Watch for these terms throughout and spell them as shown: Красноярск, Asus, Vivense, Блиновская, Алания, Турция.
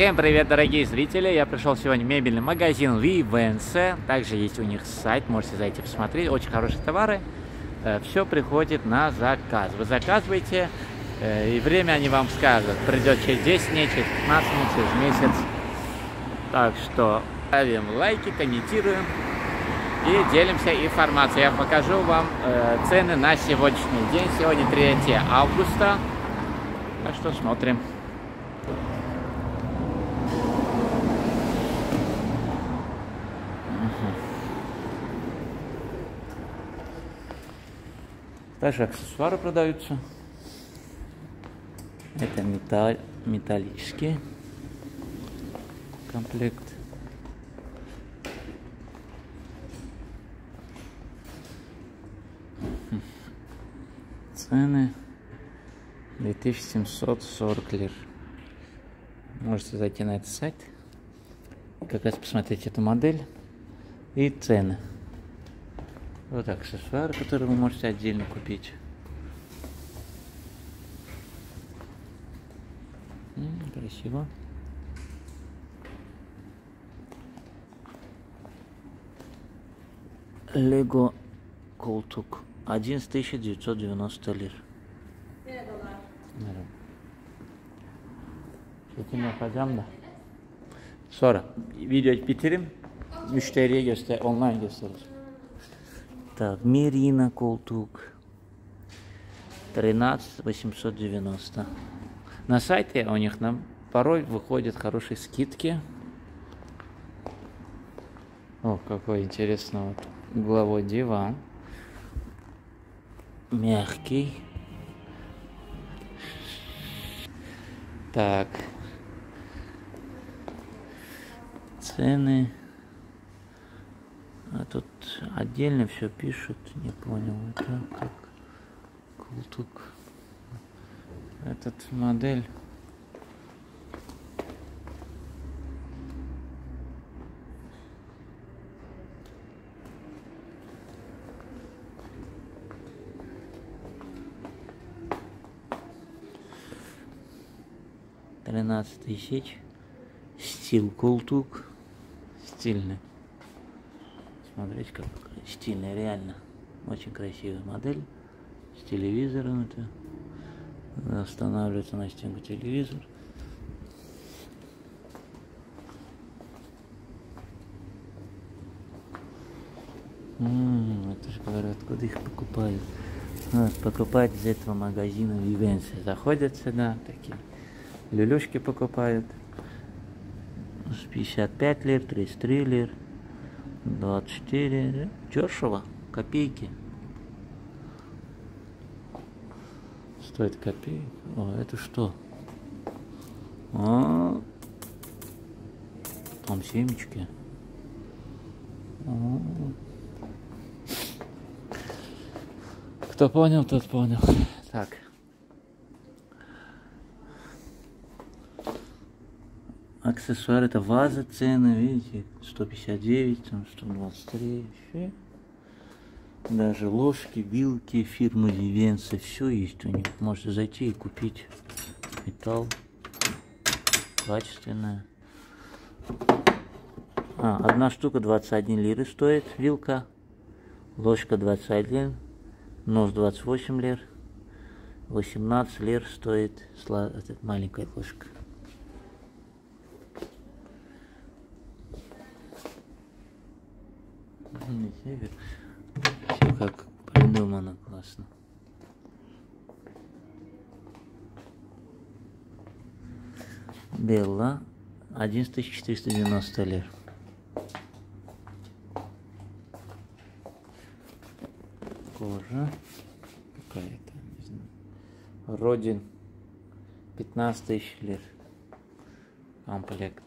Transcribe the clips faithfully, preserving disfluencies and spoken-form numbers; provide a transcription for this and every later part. Всем привет, дорогие зрители! Я пришел сегодня в мебельный магазин Vivense. Также есть у них сайт, можете зайти посмотреть. Очень хорошие товары. Все приходит на заказ. Вы заказываете, и время они вам скажут. Придет через десять дней, через пятнадцать дней, через месяц. Так что ставим лайки, комментируем и делимся информацией. Я покажу вам цены на сегодняшний день. Сегодня третье августа. Так что смотрим. Также аксессуары продаются. Это металл, металлический комплект. Цены две тысячи семьсот сорок лир. Можете зайти на этот сайт, как раз посмотреть эту модель и цены. Вот аксессуары, которые вы можете отдельно купить. М-м, красиво. Лего колтук. одиннадцать тысяч девятьсот девяносто лир. Sonra videoyu bitirim. Müşteriye göster, online gösteririz. Так, Мерина колтук тринадцать тысяч восемьсот девяносто. На сайте у них нам порой выходят хорошие скидки. О, какой интересный вот угловой диван. Мягкий. Так. Цены. А тут отдельно все пишут, не понял. Это как колтук. Этот модель. тринадцать тысяч. Стил колтук. Стильный. Смотрите, как стильная, реально. Очень красивая модель. С телевизором это. Устанавливается на стенку телевизор. М-м, это же говорю, откуда их покупают. Нас покупают из этого магазина Vivense. Заходят сюда, такие люлюшки покупают. пятьдесят пять лир, тридцать три лир. двадцать четыре. Дешево. Копейки. Стоит копейки. О, это что? А, там семечки. А. Кто понял, тот понял. Так. Аксессуары, это ваза, цены, видите, сто пятьдесят девять, там сто двадцать три, еще. Даже ложки, вилки фирмы Vivense, все есть у них. Можете зайти и купить. Металл качественная. А, одна штука двадцать один лир стоит, вилка. Ложка двадцать один, нож двадцать восемь лир. восемнадцать лир стоит этот, маленькая ложка. Все как придумано классно. Белла одиннадцать тысяч четыреста девяносто лир. Кожа какая-то, не знаю. Родин пятнадцать тысяч лир. Комплект.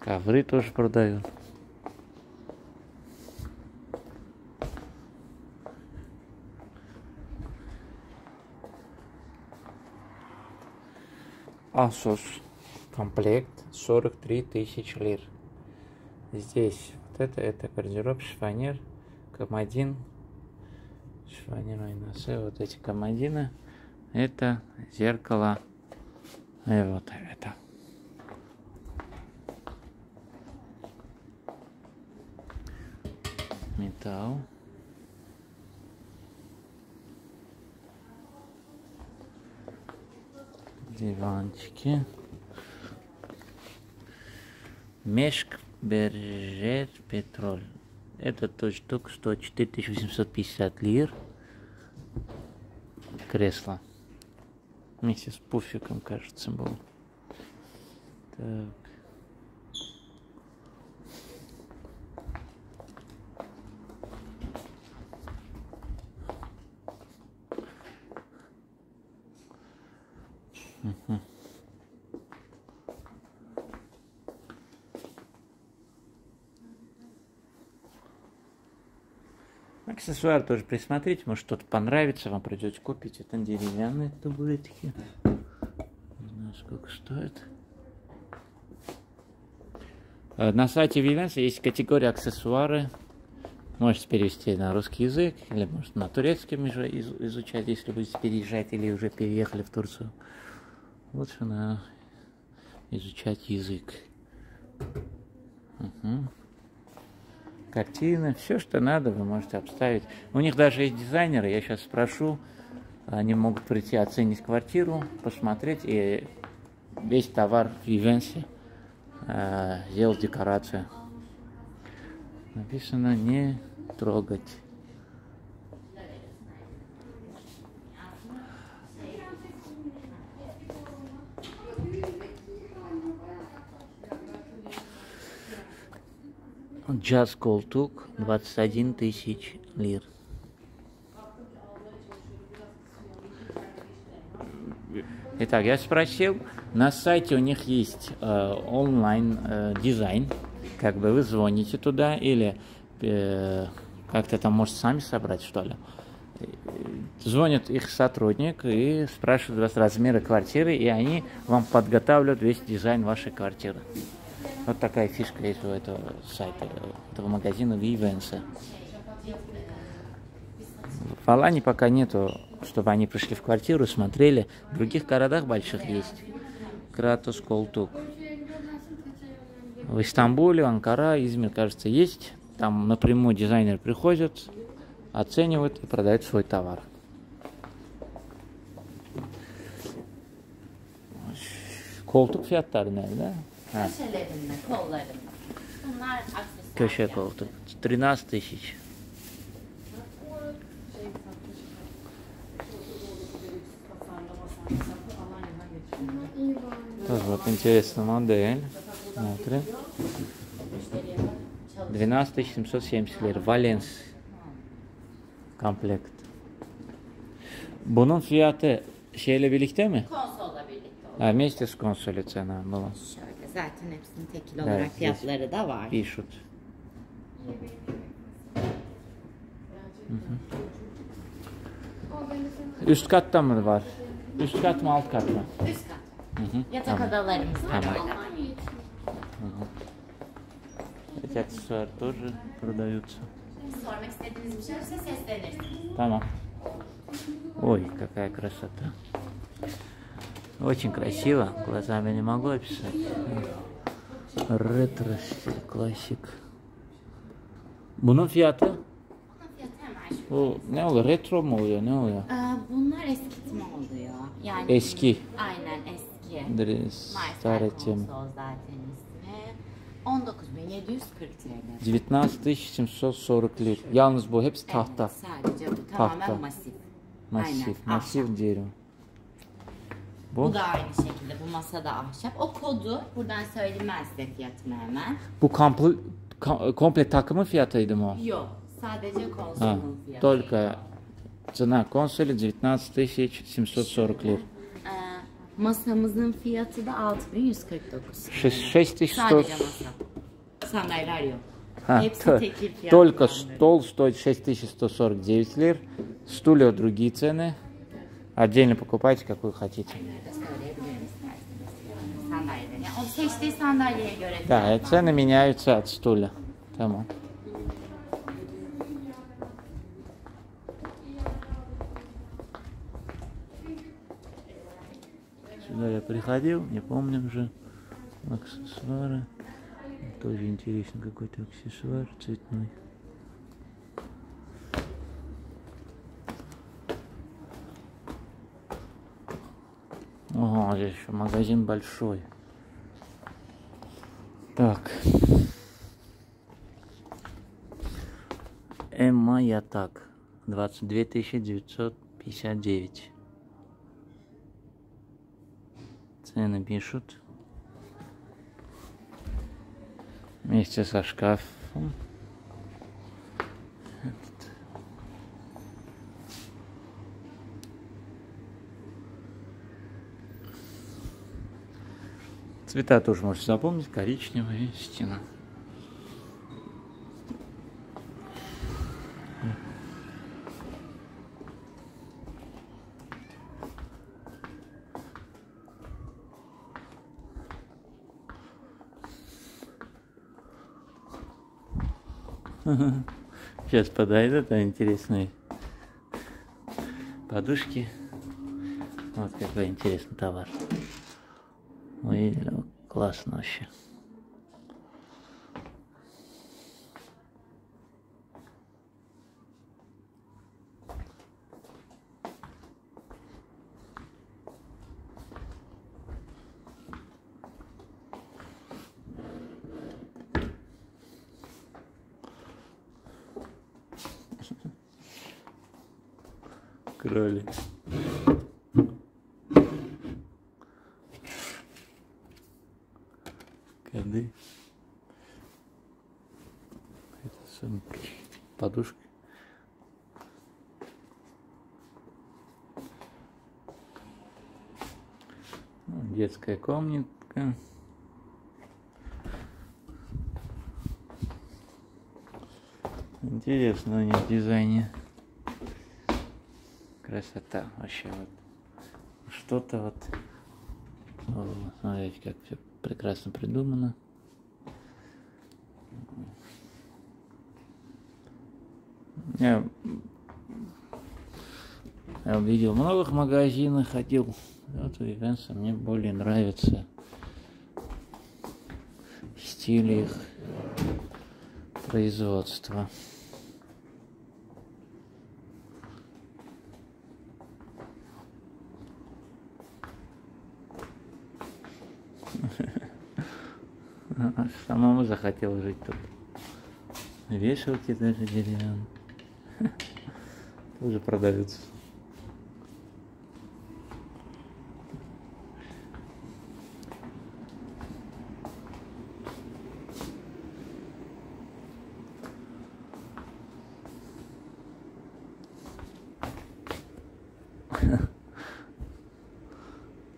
Ковры тоже продают. Asus комплект сорок три тысячи лир. Здесь вот это, это гардероб, шифонер, комодин, шифонер Айнасы, вот эти комодины, это зеркало, и вот это. Металл. Диванчики. Мешк Бержер Петроль. Это тот штук, что четыре тысячи восемьсот пятьдесят лир. Кресло. Вместе с пуфиком, кажется, был. Так. Угу. Аксессуар тоже присмотрите, может что-то понравится, вам придется купить. Это деревянные табуретки. Не знаю, сколько стоит. На сайте Vivense есть категория аксессуары. Можете перевести на русский язык, или может на турецком уже изучать, если будете переезжать или уже переехали в Турцию. Лучше на изучать язык. Угу. Картины, все, что надо, вы можете обставить. У них даже есть дизайнеры, я сейчас спрошу, они могут прийти оценить квартиру, посмотреть и весь товар в Vivense э, сделать декорацию. Написано не трогать. Джаз колтук двадцать одна тысяча лир. Итак, я спросил, на сайте у них есть э, онлайн э, дизайн, как бы вы звоните туда или э, как-то там может сами собрать, что ли. Звонит их сотрудник и спрашивает вас размеры квартиры, и они вам подготавливают весь дизайн вашей квартиры. Вот такая фишка есть у этого сайта, у этого магазина Vivense. В Алании пока нету, чтобы они пришли в квартиру, смотрели. В других городах больших есть. Кратус, Колтук. В Истамбуле, Анкара, Измир, кажется, есть. Там напрямую дизайнер приходит, оценивает и продает свой товар. Колтук фиаттарная, да? А. Köşe koltuk тринадцать тысяч. Тоже вот интересная модель. Смотрим. двенадцать тысяч семьсот семьдесят лир. Валенс комплект. Bunun fiyatı şeyle birlikte mi? А вместе с консолью цена была. Zaten hepsinin tekil olarak evet, fiyatları da var. Bir şut. Hı-hı. Üst katta mı var? Üst kat mı alt kat mı? Üst kat. Hı-hı. Yatak tamam. Odalarımız var. Tamam. Hı-hı. Aksesuar тоже продаются. Sormak istediğiniz bir şey olursa seslenirsiniz. Tamam. Oy, какая красота. Очень красиво, глазами не могу описать. Ретро классик. Bunun fiyatı? Bu ne oluyor? Retro mu oluyor? Ne oluyor? Bunlar eskitme oluyor. Yani eski. Aynen eski. Dres. Tarihçim. on dokuz bin yedi yüz kırk lira. Yalnız bu hepsi tahta. Sadece bu tamamen masif. Masif, masif diyorum. Bu? Bu da aynı şekilde, bu masada ahşap. O kodu buradan söylemez de fiyatını hemen. Bu komple, komple takımın fiyatıydı mı o? Yok, sadece konsolun fiyatı. Только цена консоли девятнадцать тысяч семьсот сорок lira. Masamızın fiyatı da altı bin yüz kırk dokuz. шесть тысяч сто. Sadece masa. Sandalyeler yok. Hepsi tekil fiyatı. Только стол стоит шесть тысяч сто сорок девять lira. Стулья другие цены. Отдельно покупайте, какую хотите. Да, цены меняются от стуля. Tamam. Сюда я приходил, не помню уже. Аксессуары. Тоже интересный какой-то аксессуар цветной. Ого, здесь еще магазин большой. Так. Эмма Ятак. двадцать две тысячи девятьсот пятьдесят девять. Цены пишут. Вместе со шкафом. Цвета тоже можете запомнить. Коричневая и стена. Сейчас подойдут интересные подушки. Вот какой интересный товар. Видели? Классно вообще. Кролик. Коды. Это сам подушка. Детская комнатка. Интересно у них в дизайне. Красота вообще, вот что-то вот. О, смотрите, как все прекрасно придумано. Я, я видел в многих магазинах, ходил. Вот у Vivense мне более нравится стиль их производства. Самому захотел жить тут. Вешалки даже деревянные. Тоже продаются.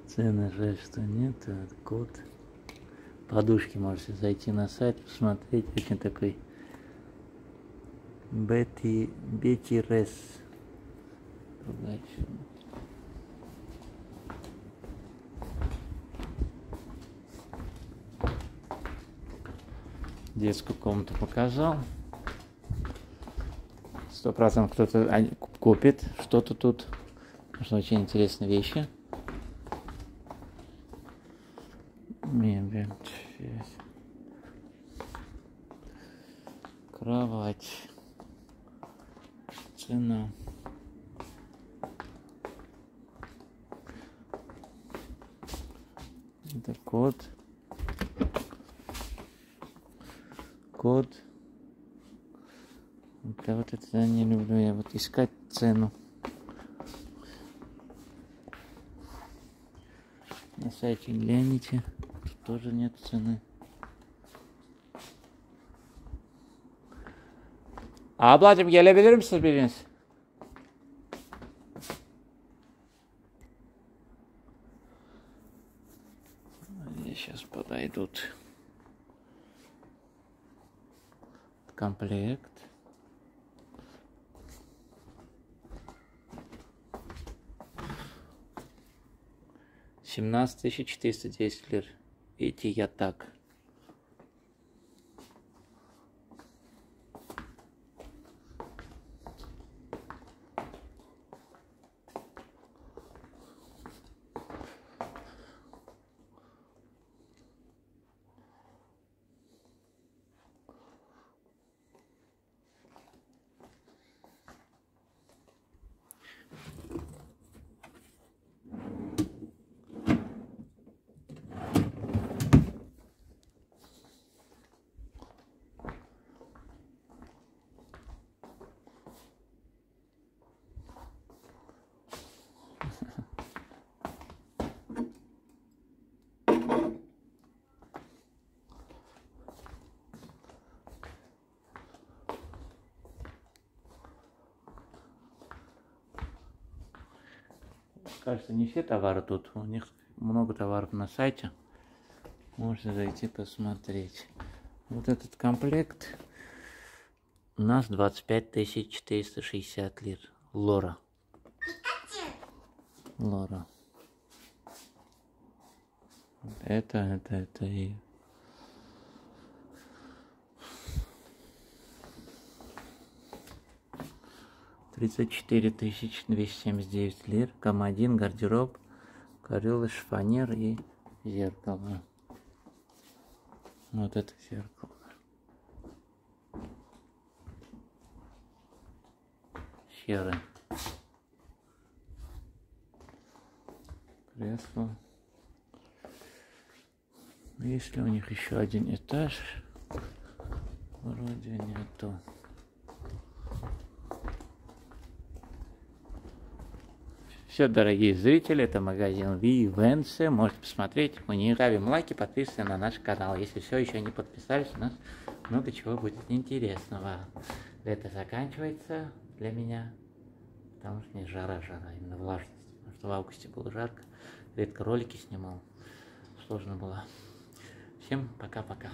Цены жаль, что нет. Вот код. Подушки можете зайти на сайт, посмотреть. Очень такой Бетти Бетти Рес. Детскую комнату показал. Сто процентов кто-то купит что-то тут. Потому что очень интересные вещи. Мебель. Кровать. Цена. Это код. Код. Да вот это я не люблю. Я вот искать цену. На сайте гляните. Тут тоже нет цены. Ablacım gelebilir misiniz biriniz? Сейчас подойдут. Комплект. семнадцать тысяч четыреста десять лир. Эти я так. кажется, не все товары тут. У них много товаров на сайте. Можно зайти посмотреть. Вот этот комплект у нас двадцать пять тысяч четыреста шестьдесят лир. Лора. Лора. Это, это, это и... тридцать четыре тысячи двести семьдесят девять лир. Комодин, гардероб, корыла, шифонер и зеркало. Вот это зеркало. Серое. Кресло. Если у них еще один этаж, вроде нету. Все, дорогие зрители, это магазин Vivense. Можете посмотреть у них. Ставим лайки, подписываемся на наш канал. Если все еще не подписались, у нас много чего будет интересного. Лето заканчивается для меня, потому что не жара-жара, именно влажность. Потому что в августе было жарко, редко ролики снимал, сложно было. Всем пока-пока.